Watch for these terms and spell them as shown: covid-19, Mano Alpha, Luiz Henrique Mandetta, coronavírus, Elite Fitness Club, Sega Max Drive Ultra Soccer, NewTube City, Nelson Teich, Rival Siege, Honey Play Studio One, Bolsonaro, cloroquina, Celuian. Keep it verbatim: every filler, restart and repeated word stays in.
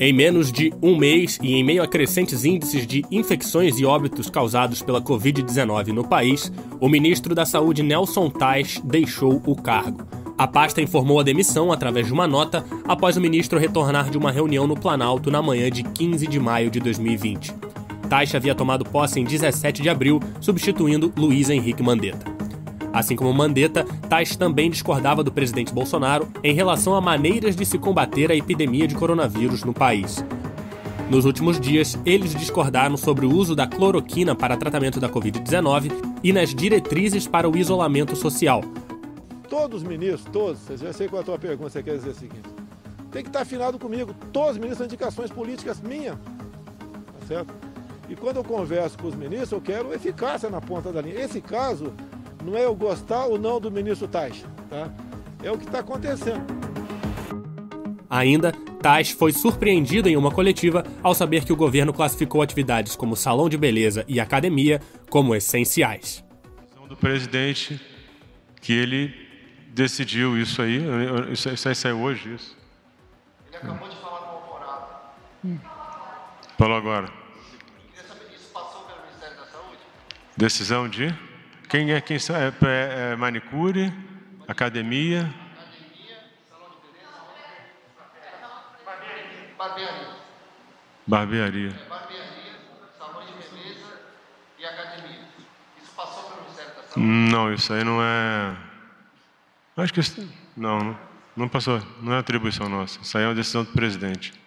Em menos de um mês e em meio a crescentes índices de infecções e óbitos causados pela covid dezenove no país, o ministro da Saúde Nelson Teich deixou o cargo. A pasta informou a demissão através de uma nota após o ministro retornar de uma reunião no Planalto na manhã de quinze de maio de dois mil e vinte. Teich havia tomado posse em dezessete de abril, substituindo Luiz Henrique Mandetta. Assim como Mandetta, Teich também discordava do presidente Bolsonaro em relação a maneiras de se combater a epidemia de coronavírus no país. Nos últimos dias, eles discordaram sobre o uso da cloroquina para tratamento da covid dezenove e nas diretrizes para o isolamento social. Todos os ministros, todos, eu sei qual é a tua pergunta, você quer dizer o seguinte, tem que estar afinado comigo, todos os ministros são indicações políticas minhas, tá certo? E quando eu converso com os ministros, eu quero eficácia na ponta da linha. Esse caso não é eu gostar ou não do ministro Teich, tá? É o que está acontecendo. Ainda, Teich foi surpreendido em uma coletiva ao saber que o governo classificou atividades como salão de beleza e academia como essenciais. Do presidente que ele decidiu isso aí, isso, isso aí saiu hoje, isso. Ele acabou de falar com o Bolsonaro. Hum. Falou agora. Queria saber se isso passou pelo Ministério da Saúde. Decisão de? Quem é quem sabe? É, é manicure, academia. Academia, salão de beleza, barbearia. Barbearia. É, barbearia, salão de beleza e academia. Isso passou pelo Ministério da Saúde? Não, isso aí não é. Acho que isso, não, não passou. Não é atribuição nossa. Isso aí é uma decisão do presidente.